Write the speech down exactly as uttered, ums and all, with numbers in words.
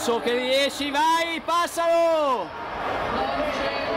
Russo che riesci, vai, passalo!